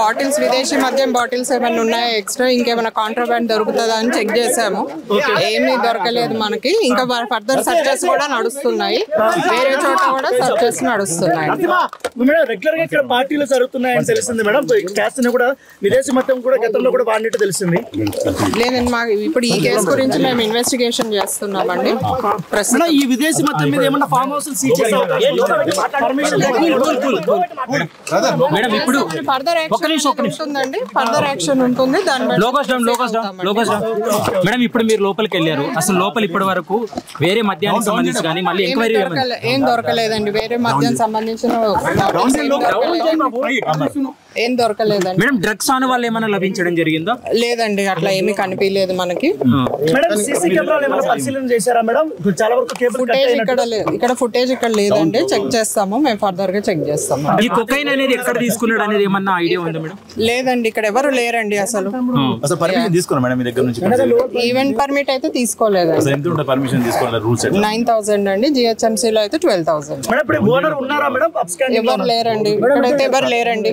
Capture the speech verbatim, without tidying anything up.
Bottles విదేశీ మద్యం bottles ఏమైనా ఉన్నాయా, ఎక్స్ట్రా ఇంకేమైనా కాంట్రాబ్యాండ్ దొరుకుతుందా అని చెక్ చేసాము. ఏమీ దొరకలేదు మనకి. ఇంకా ఫర్దర్ సర్చెస్ కూడా నడుస్తున్నాయి, వేరే చోట కూడా సర్చెస్ నడుస్తున్నాయి. రెగ్యులర్ గా ఇక్కడ పార్టీలు జరుగుతున్నాయని తెలిసింది మేడం. కూడా విదేశీ మద్యం కూడా గతంలో కూడా వాడినట్టు తెలిసింది. లేదండి, మాకు ఇప్పుడు ఈ కేసు గురించి మేము ఇన్వెస్టిగేషన్ చేస్తున్నామండి. ప్రస్తుతం ఈ విదేశీ మద్యం మీద ఏమన్నా ఫామ్ హౌస్ మేడం ఇప్పుడు మేడం ఇప్పుడు మీరు లోపలికి వెళ్ళారు, అసలు లోపల ఇప్పటి వరకు వేరే మద్యానికి సంబంధించి కానీ మళ్ళీ ఎంక్వైరీ ఏం దొరకలేదండి. వేరే మద్యానికి సంబంధించిన ఏం దొరకలేదండి మేడం. డ్రగ్స్ ఆన్ వాళ్ళు ఏమైనా లభించడం జరిగిందా? లేదండి, అట్లా ఏమీ కనిపించలేదు మనకి. ఇక్కడ ఫుటేజ్ ఇక్కడ లేదండి, చెక్ చేస్తాము మేము, ఫర్దర్ గా చెక్ చేస్తాము. ఈ కొకైన్ అనేది ఎక్కడ తీసుకున్నాడు అనేది ఏమన్నా ఐడియా ఉందా మేడం? లేదండి, ఇక్కడ ఎవరు లేరండి. అసలు ఈవెంట్ పర్మిట్ అయితే తీసుకోలేదు. నైన్ థౌసండ్ అండి, జిహెచ్ఎంసీ లో అయితే ట్వెల్వ్ థౌసండ్. ఎవరు లేరండి, ఇక్కడైతే ఎవరు లేరండి.